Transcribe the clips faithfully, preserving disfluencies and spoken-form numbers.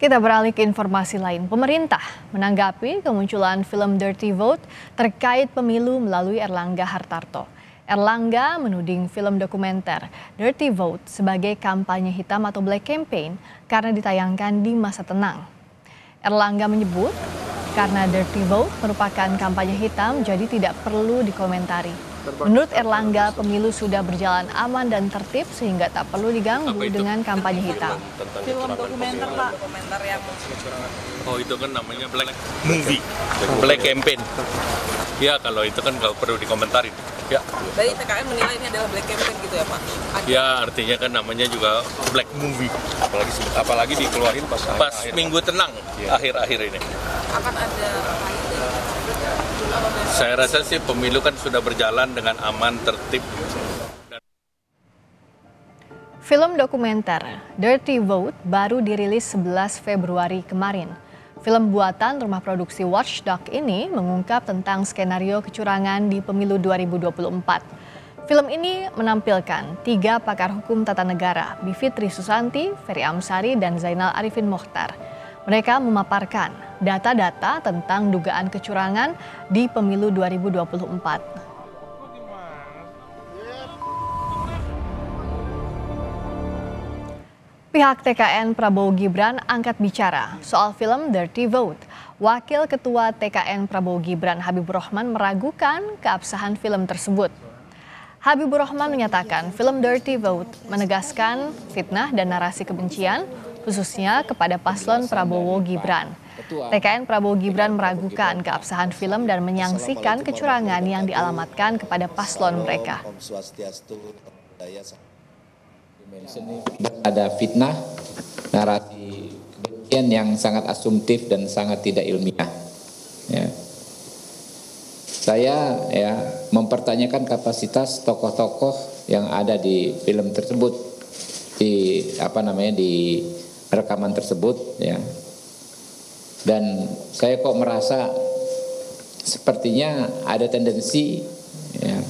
Kita beralih ke informasi lain. Pemerintah menanggapi kemunculan film Dirty Vote terkait pemilu melalui Erlangga Hartarto. Erlangga menuding film dokumenter Dirty Vote sebagai kampanye hitam atau black campaign karena ditayangkan di masa tenang. Erlangga menyebut karena Dirty Vote merupakan kampanye hitam jadi tidak perlu dikomentari. Menurut Erlangga, pemilu sudah berjalan aman dan tertib sehingga tak perlu diganggu dengan kampanye hitam. Film dokumenter, Pak. Oh, itu kan namanya black movie, black campaign. Ya, kalau itu kan nggak perlu dikomentari. Ya. Jadi T K N menilai ini adalah black campaign gitu ya, Pak? Ya, artinya kan namanya juga black movie. Apalagi apalagi dikeluarin pas, pas akhir, minggu tenang akhir-akhir ya. Ini. Akan ada. Saya rasa sih pemilu kan sudah berjalan dengan aman, tertib. Film dokumenter Dirty Vote baru dirilis sebelas Februari kemarin. Film buatan rumah produksi Watchdog ini mengungkap tentang skenario kecurangan di pemilu dua ribu dua puluh empat. Film ini menampilkan tiga pakar hukum tata negara, Bivitri Susanti, Ferry Amsari, dan Zainal Arifin Mokhtar. Mereka memaparkan data-data tentang dugaan kecurangan di pemilu dua ribu dua puluh empat. Pihak T K N Prabowo-Gibran angkat bicara soal film Dirty Vote. Wakil Ketua T K N Prabowo-Gibran Habiburokhman meragukan keabsahan film tersebut. Habiburokhman menyatakan film Dirty Vote menegaskan fitnah dan narasi kebencian khususnya kepada paslon Prabowo-Gibran. T K N Prabowo-Gibran meragukan keabsahan film dan menyaksikan kecurangan yang dialamatkan kepada paslon mereka. Ada fitnah, narasi kebencian yang sangat asumtif dan sangat tidak ilmiah. Ya. Saya ya mempertanyakan kapasitas tokoh-tokoh yang ada di film tersebut, di apa namanya di rekaman tersebut, ya. Dan saya kok merasa sepertinya ada tendensi, ya,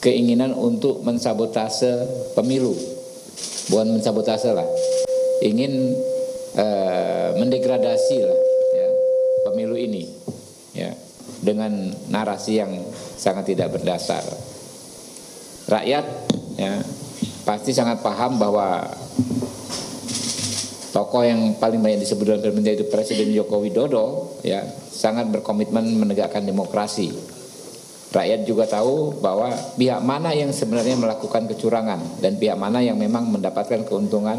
keinginan untuk mensabotase pemilu, bukan mensabotase lah, ingin eh, mendegradasi lah, ya, pemilu ini, ya, dengan narasi yang sangat tidak berdasar. Rakyat, ya, pasti sangat paham bahwa tokoh yang paling banyak disebut dalam film itu Presiden Joko Widodo, ya, sangat berkomitmen menegakkan demokrasi. Rakyat juga tahu bahwa pihak mana yang sebenarnya melakukan kecurangan dan pihak mana yang memang mendapatkan keuntungan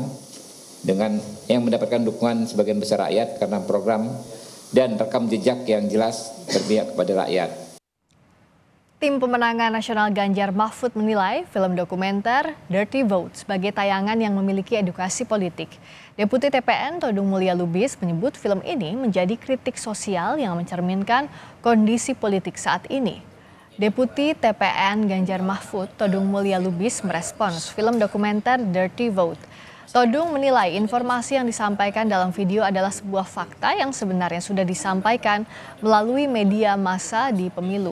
dengan yang mendapatkan dukungan sebagian besar rakyat karena program dan rekam jejak yang jelas berpihak kepada rakyat. Tim pemenangan nasional Ganjar-Mahfud menilai film dokumenter Dirty Vote sebagai tayangan yang memiliki edukasi politik. Deputi T P N Todung Mulya Lubis menyebut film ini menjadi kritik sosial yang mencerminkan kondisi politik saat ini. Deputi T P N Ganjar-Mahfud Todung Mulya Lubis merespons film dokumenter Dirty Vote. Todung menilai informasi yang disampaikan dalam video adalah sebuah fakta yang sebenarnya sudah disampaikan melalui media massa di pemilu.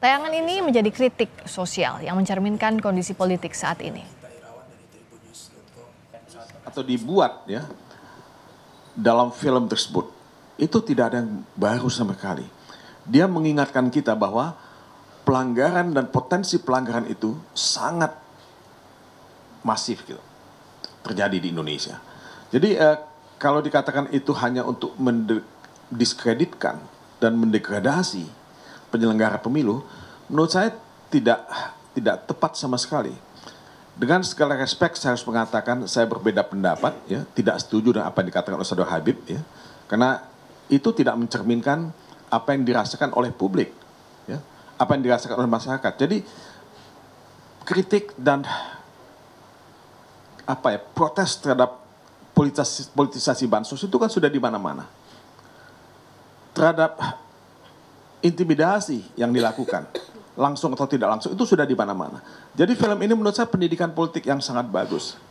Tayangan ini menjadi kritik sosial yang mencerminkan kondisi politik saat ini. Atau dibuat ya dalam film tersebut, itu tidak ada yang baru sama sekali. Dia mengingatkan kita bahwa pelanggaran dan potensi pelanggaran itu sangat masif gitu, terjadi di Indonesia. Jadi eh, kalau dikatakan itu hanya untuk mendiskreditkan dan mendegradasi penyelenggara pemilu, menurut saya tidak tidak tepat sama sekali. Dengan segala respek saya harus mengatakan saya berbeda pendapat, ya, tidak setuju dengan apa yang dikatakan oleh Saudara Habib, ya, karena itu tidak mencerminkan apa yang dirasakan oleh publik, ya, apa yang dirasakan oleh masyarakat. Jadi kritik dan apa ya protes terhadap politisasi, politisasi bansos itu kan sudah di mana-mana, terhadap intimidasi yang dilakukan langsung atau tidak langsung itu sudah di mana-mana. Jadi film ini menurut saya pendidikan politik yang sangat bagus.